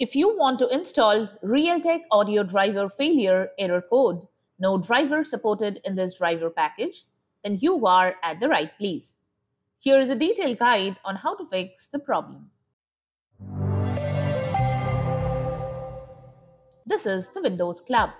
If you want to install Realtek Audio Driver Failure Error Code, no driver supported in this driver package, then you are at the right place. Here is a detailed guide on how to fix the problem. This is the Windows Club.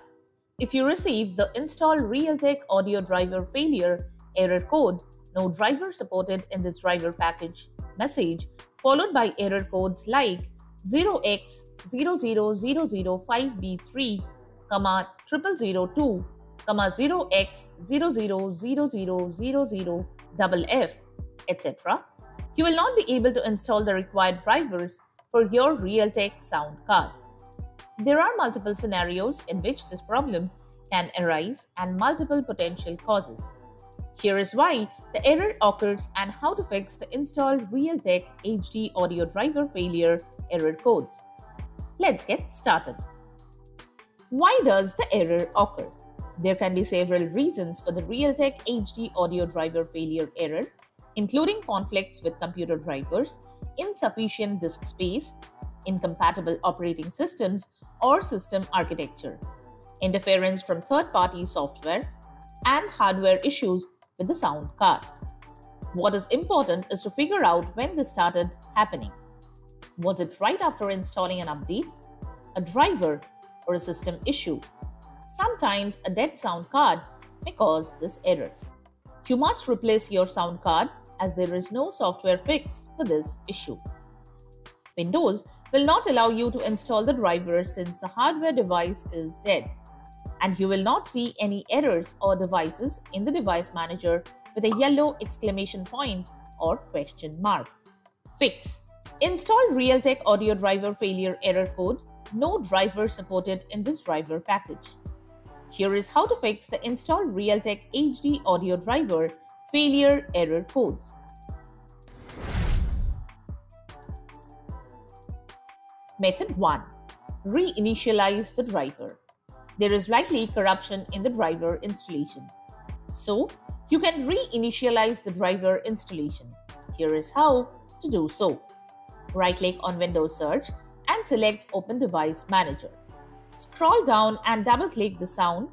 If you receive the Install Realtek Audio Driver Failure Error Code, No Driver Supported in this Driver Package message, followed by error codes like 0x00005B3, 0002, 0x00000FF, etc., you will not be able to install the required drivers for your Realtek sound card. There are multiple scenarios in which this problem can arise and multiple potential causes. Here is why the error occurs and how to fix the installed Realtek HD Audio Driver Failure Error Codes. Let's get started. Why does the error occur? There can be several reasons for the Realtek HD Audio Driver Failure Error, including conflicts with computer drivers, insufficient disk space, incompatible operating systems or system architecture, interference from third-party software, and hardware issues with the sound card. What is important is to figure out when this started happening. Was it right after installing an update, a driver, or a system issue? Sometimes a dead sound card may cause this error. You must replace your sound card as there is no software fix for this issue. Windows will not allow you to install the driver since the hardware device is dead, and you will not see any errors or devices in the Device Manager with a yellow exclamation point or question mark. Fix: install Realtek Audio Driver Failure Error Code, no driver supported in this driver package. Here is how to fix the install Realtek HD Audio Driver Failure Error Codes. Method 1. Reinitialize the driver. There is likely corruption in the driver installation, so you can reinitialize the driver installation. Here is how to do so. Right-click on Windows Search and select Open Device Manager. Scroll down and double-click the sound,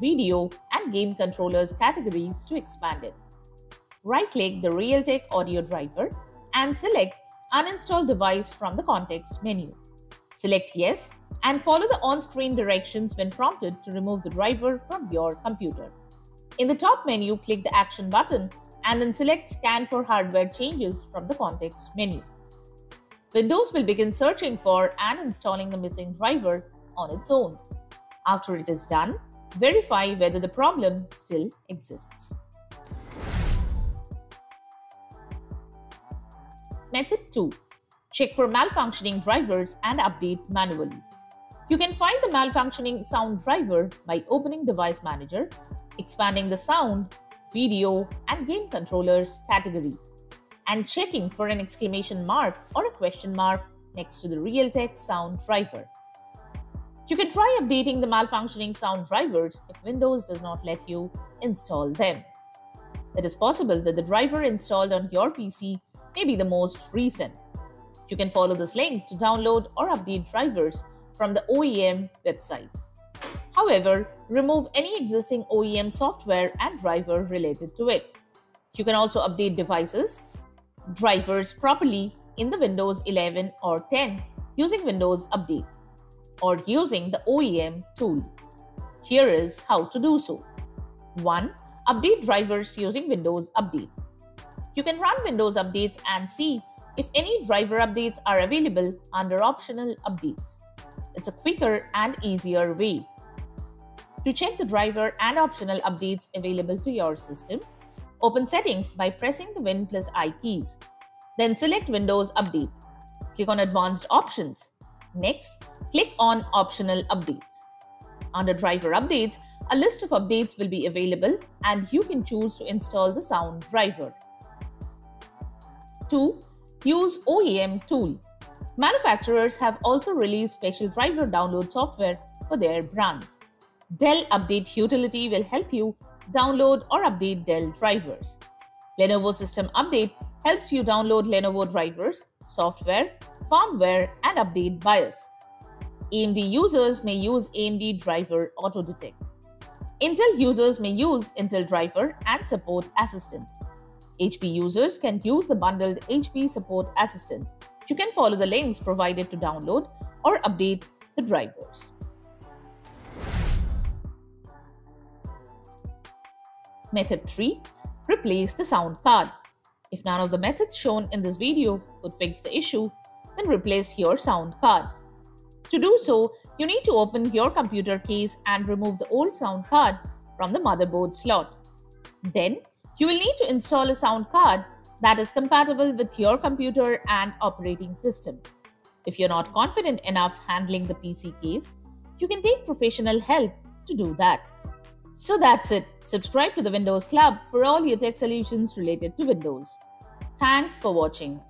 video, and game controllers categories to expand it. Right-click the Realtek Audio Driver and select Uninstall Device from the context menu. Select Yes and follow the on-screen directions when prompted to remove the driver from your computer. In the top menu, click the Action button and then select Scan for Hardware Changes from the context menu. Windows will begin searching for and installing the missing driver on its own. After it is done, verify whether the problem still exists. Method 2. Check for malfunctioning drivers and update manually. You can find the malfunctioning sound driver by opening Device Manager, expanding the sound, video, and game controllers category, and checking for an exclamation mark or a question mark next to the Realtek sound driver. You can try updating the malfunctioning sound drivers if Windows does not let you install them. It is possible that the driver installed on your PC may be the most recent. You can follow this link to download or update drivers from the OEM website. However, remove any existing OEM software and driver related to it. You can also update devices, drivers properly in the Windows 11 or 10 using Windows Update or using the OEM tool. Here is how to do so. 1. Update drivers using Windows Update. You can run Windows updates and see if any driver updates are available under Optional Updates. It's a quicker and easier way to check the driver and optional updates available to your system. Open Settings by pressing the Win plus I keys. Then select Windows Update. Click on Advanced Options. Next, click on Optional Updates. Under Driver Updates, a list of updates will be available and you can choose to install the sound driver. 2. Use OEM tool. Manufacturers have also released special driver download software for their brands. Dell Update Utility will help you download or update Dell drivers. Lenovo System Update helps you download Lenovo drivers, software, firmware, and update BIOS. AMD users may use AMD Driver Auto Detect. Intel users may use Intel Driver and Support Assistant. HP users can use the bundled HP Support Assistant. You can follow the links provided to download or update the drivers. Method 3. Replace the sound card. If none of the methods shown in this video could fix the issue, then replace your sound card. To do so, you need to open your computer case and remove the old sound card from the motherboard slot. Then, you will need to install a sound card that is compatible with your computer and operating system. If you're not confident enough handling the PC case, you can take professional help to do that. So that's it. Subscribe to the Windows Club for all your tech solutions related to Windows. Thanks for watching.